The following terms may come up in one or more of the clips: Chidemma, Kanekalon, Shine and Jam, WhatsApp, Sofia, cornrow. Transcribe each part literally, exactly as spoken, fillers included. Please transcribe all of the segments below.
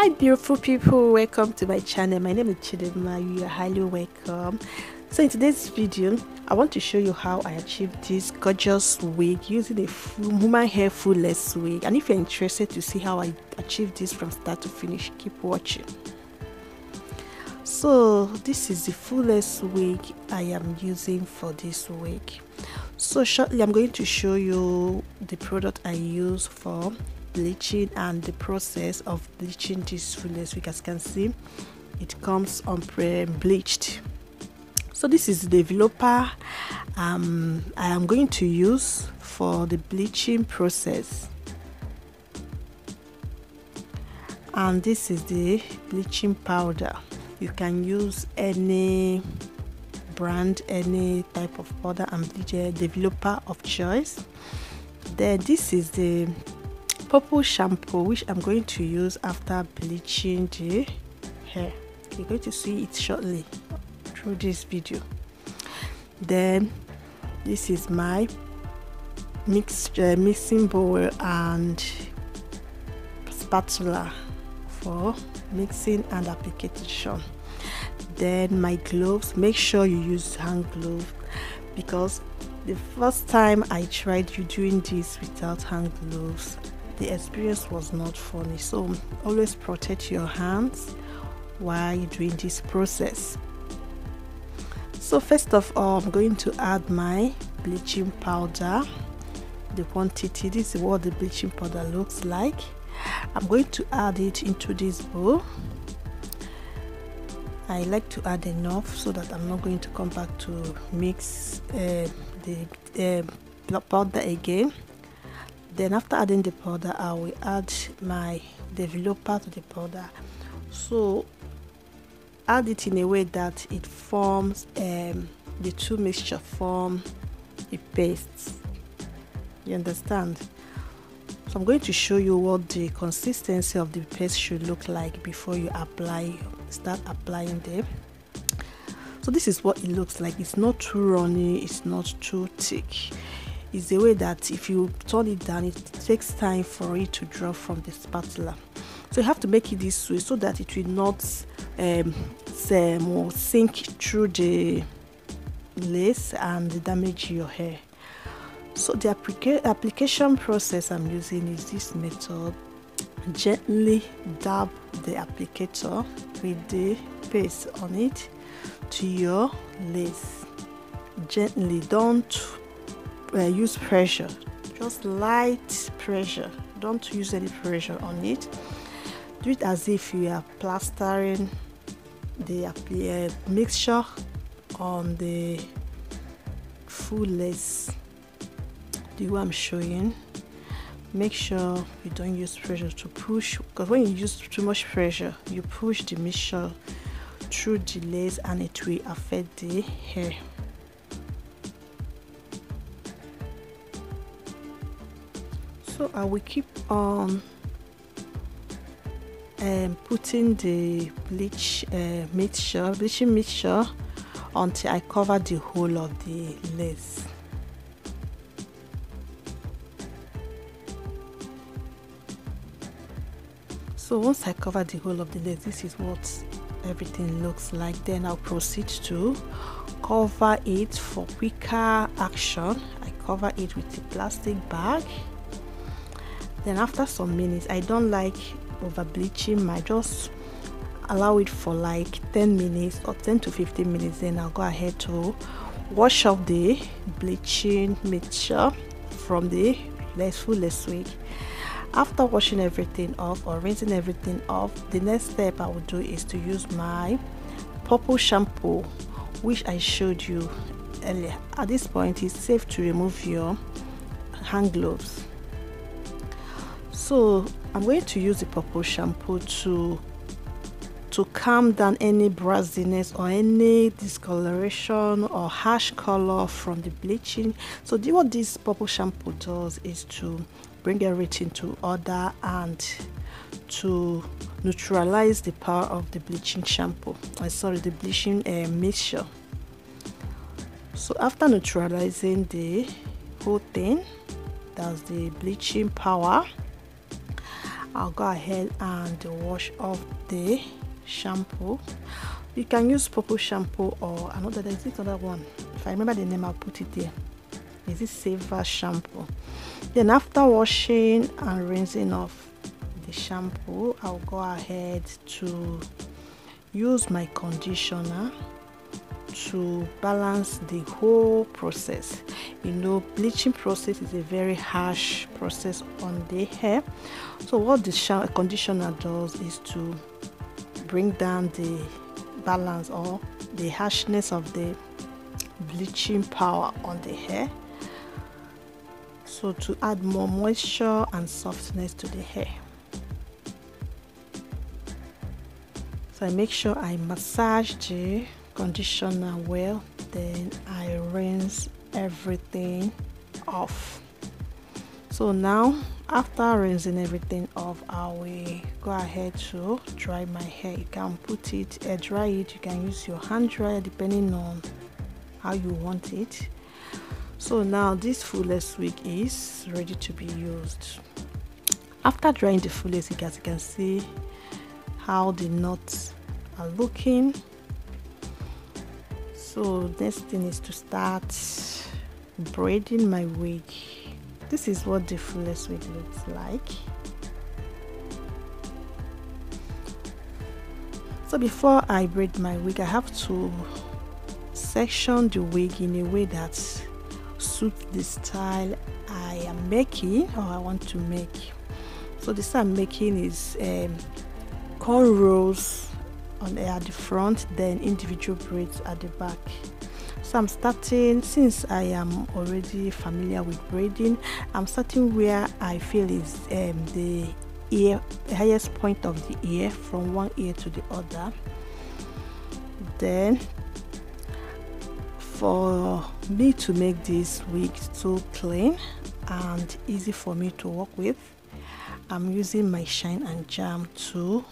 Hi beautiful people, welcome to my channel. My name is Chidemma. You are highly welcome. So in today's video, I want to show you how I achieved this gorgeous wig using a full, woman hair full-length wig. And if you're interested to see how I achieved this from start to finish, keep watching. So this is the full-length wig I am using for this wig. So shortly, I'm going to show you the product I use for bleaching and the process of bleaching this full-length wig. As you can see, it comes on pre-bleached. So this is the developer um, I am going to use for the bleaching process, and this is the bleaching powder. You can use any brand, any type of powder and bleach, developer of choice. Then this is the purple shampoo which I'm going to use after bleaching the hair. You're going to see it shortly through this video. Then this is my mix, uh, mixing bowl and spatula for mixing and application. Then my gloves. Make sure you use hand gloves, because the first time I tried you doing this without hand gloves, the experience was not funny. So always protect your hands while you're doing this process. So first of all, I'm going to add my bleaching powder. The quantity, this is what the bleaching powder looks like. I'm going to add it into this bowl. I like to add enough so that I'm not going to come back to mix uh, the uh, powder again. Then after adding the powder, I will add my developer to the powder. So add it in a way that it forms, um, the two mixture form a paste. You understand? So I'm going to show you what the consistency of the paste should look like before you apply, start applying them. So this is what it looks like. It's not too runny, it's not too thick. Is the way that if you turn it down, it takes time for it to drop from the spatula. So you have to make it this way so that it will not um, sink through the lace and damage your hair. So the applica application process I'm using is this method. Gently dab the applicator with the paste on it to your lace. Gently, don't Uh, use pressure, just light pressure. Don't use any pressure on it. Do it as if you are plastering the uh, mixture on the full lace. The way I'm showing, make sure you don't use pressure to push, because when you use too much pressure, you push the mixture through the lace and it will affect the hair. So I will keep on um, putting the bleach uh, mixture, bleaching mixture, until I cover the whole of the lace. So once I cover the whole of the lace, this is what everything looks like. Then I'll proceed to cover it for quicker action. I cover it with a plastic bag. Then after some minutes, I don't like over bleaching. I just allow it for like ten minutes or ten to fifteen minutes. Then I'll go ahead to wash off the bleaching mixture from the full-length wig. After washing everything off or rinsing everything off, the next step I will do is to use my purple shampoo which I showed you earlier. At this point, it's safe to remove your hand gloves. So I'm going to use the purple shampoo to to calm down any brassiness or any discoloration or harsh color from the bleaching. So the, what this purple shampoo does is to bring everything to order and to neutralize the power of the bleaching shampoo. I sorry, the bleaching uh, mixture. So after neutralizing the whole thing, that's the bleaching power, I'll go ahead and wash off the shampoo. You can use purple shampoo or another, there's this other one, if I remember the name I'll put it there. Is it silver shampoo? Then after washing and rinsing off the shampoo, I'll go ahead to use my conditioner to balance the whole process. You know, bleaching process is a very harsh process on the hair. So what the conditioner does is to bring down the balance or the harshness of the bleaching power on the hair, so to add more moisture and softness to the hair. So I make sure I massage the conditioner well, then I rinse everything off. So now after rinsing everything off, I will go ahead to dry my hair. You can put it, air dry it, you can use your hand dryer depending on how you want it. So now this fullest wig is ready to be used. After drying the fullest wig, as you can see how the knots are looking. So next thing is to start braiding my wig. This is what the fullest wig looks like. So before I braid my wig, I have to section the wig in a way that suits the style I am making or I want to make. So this I'm making is um, cornrows on at the front, then individual braids at the back. So I'm starting, since I am already familiar with braiding, I'm starting where I feel is um, the ear, the highest point of the ear, from one ear to the other. Then for me to make this wig so clean and easy for me to work with, I'm using my Shine and Jam to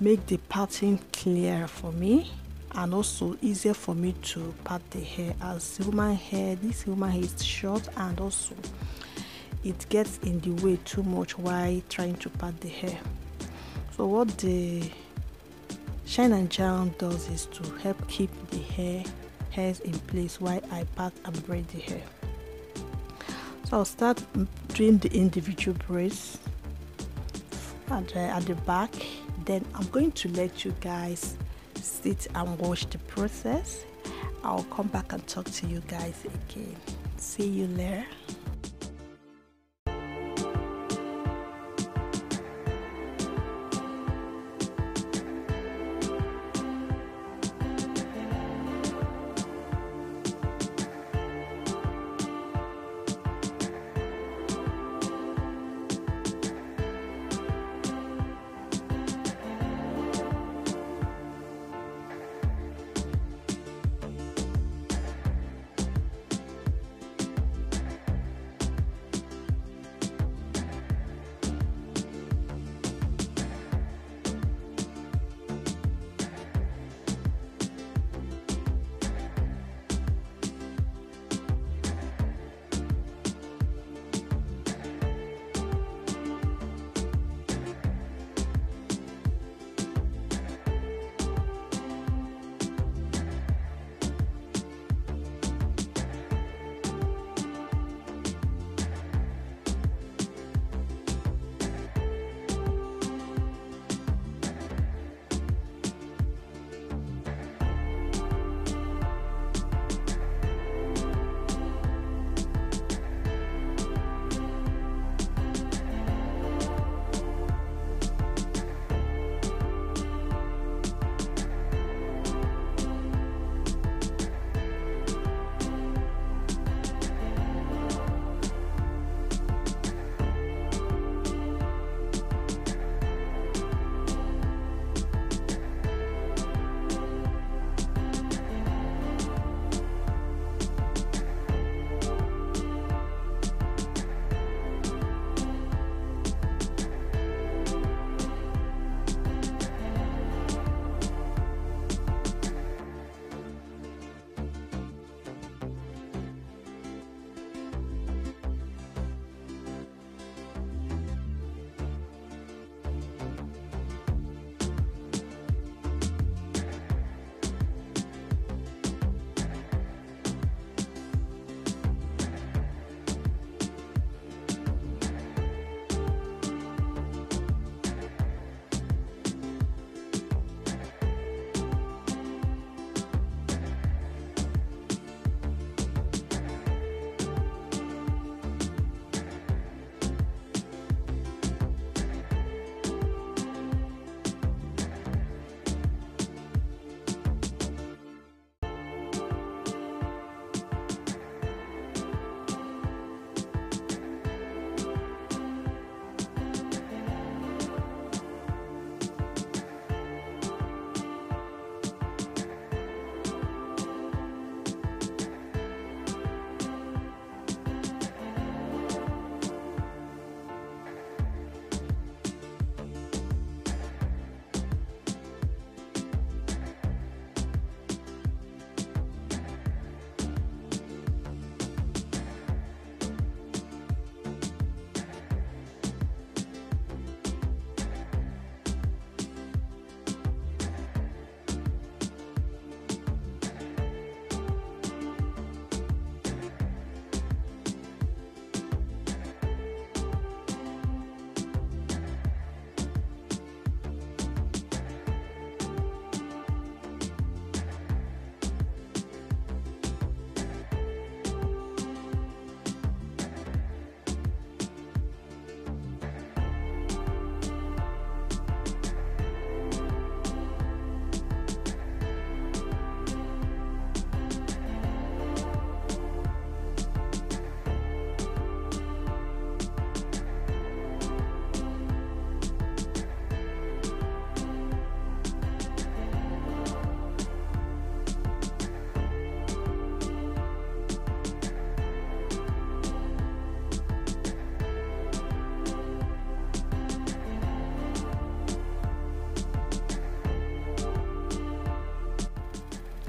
make the pattern clear for me and also easier for me to part the hair, as human hair, this human hair is short and also it gets in the way too much while trying to part the hair. So what the Shine and Jam does is to help keep the hair hairs in place while I part and braid the hair. So I'll start doing the individual braids at the, at the back. Then I'm going to let you guys sit and watch the process. I'll come back and talk to you guys again. See you later.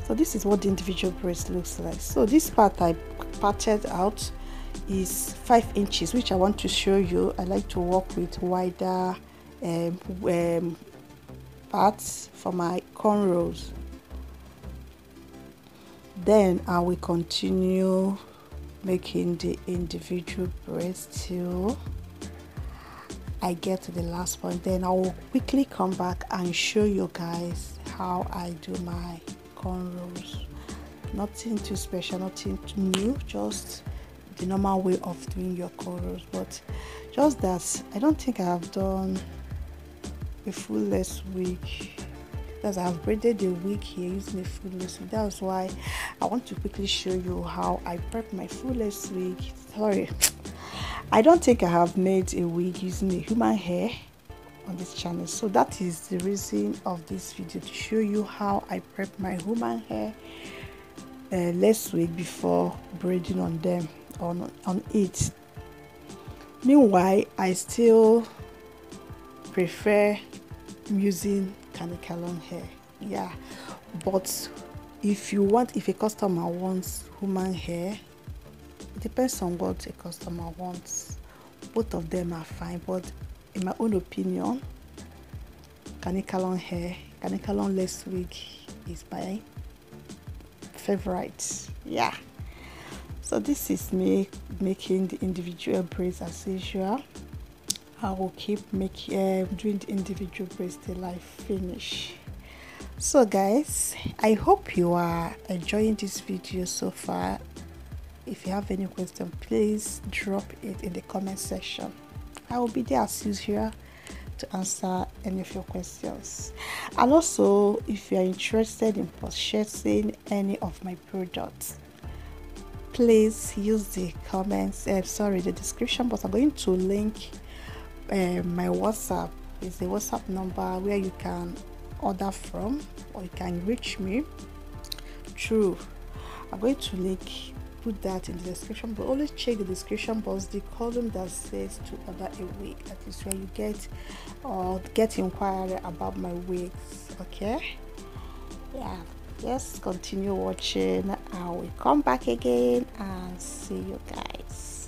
So this is what the individual breast looks like. So this part I parted out is five inches, which I want to show you. I like to work with wider um, um, parts for my cornrows. Then I will continue making the individual breast till I get to the last point. Then I will quickly come back and show you guys how I do my cornrows. Nothing too special, nothing too new, just the normal way of doing your cornrows. But just that I don't think I have done a full-length wig. Because I have braided the wig here using a full-length wig. That's why I want to quickly show you how I prep my full-length wig. Sorry, I don't think I have made a wig using a human hair on this channel. So that is the reason of this video, to show you how I prep my human hair uh, last week before braiding on them on on it. Meanwhile, I still prefer using Kanekalon hair, yeah. But if you want, if a customer wants human hair, it depends on what a customer wants. Both of them are fine, but in my own opinion, Kanekalon hair, Kanekalon less wig is my favorite, yeah. So this is me making the individual braids as usual. I will keep making uh, doing the individual braids till I finish. So guys, I hope you are enjoying this video so far. If you have any question, please drop it in the comment section. I will be there as usual to answer any of your questions. And also, if you are interested in purchasing any of my products, please use the comments, uh, sorry, the description, but I'm going to link uh, my WhatsApp. It's the WhatsApp number where you can order from, or you can reach me through. I'm going to link, put that in the description, but always check the description box, the column that says to order a wig. That is where you get or uh, get inquiry about my wigs, okay? Yeah, just continue watching. I will come back again and see you guys.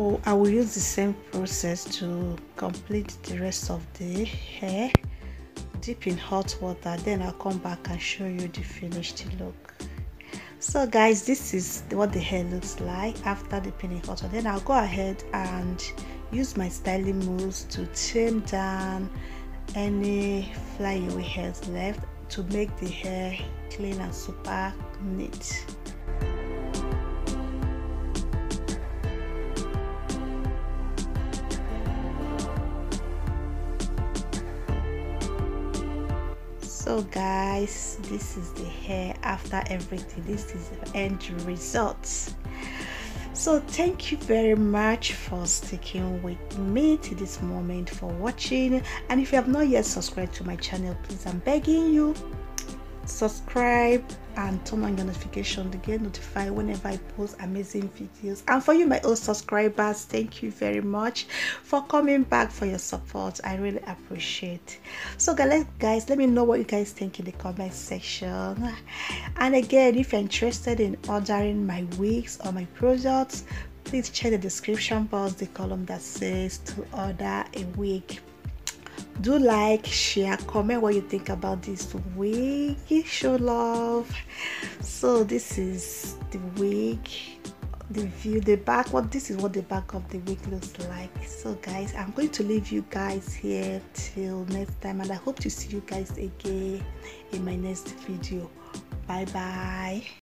So I will use the same process to complete the rest of the hair. Dip in hot water, then I'll come back and show you the finished look. So guys, this is what the hair looks like after dipping in hot water. Then I'll go ahead and use my styling mousse to tame down any flyaway hairs left to make the hair clean and super neat. So guys, this is the hair after everything. This is the end result. So thank you very much for sticking with me to this moment, for watching. And if you have not yet subscribed to my channel, please, I'm begging you, subscribe and turn on your notification to get notified whenever I post amazing videos. And for you, my old subscribers, thank you very much for coming back, for your support. I really appreciate. So guys, let me know what you guys think in the comment section. And again, if you're interested in ordering my wigs or my products, please check the description box, the column that says to order a wig. Do like, share, comment what you think about this wig. Show love. So this is the wig, the view, the back. What this is what the back of the wig looks like. So guys, I'm going to leave you guys here till next time, and I hope to see you guys again in my next video. Bye bye.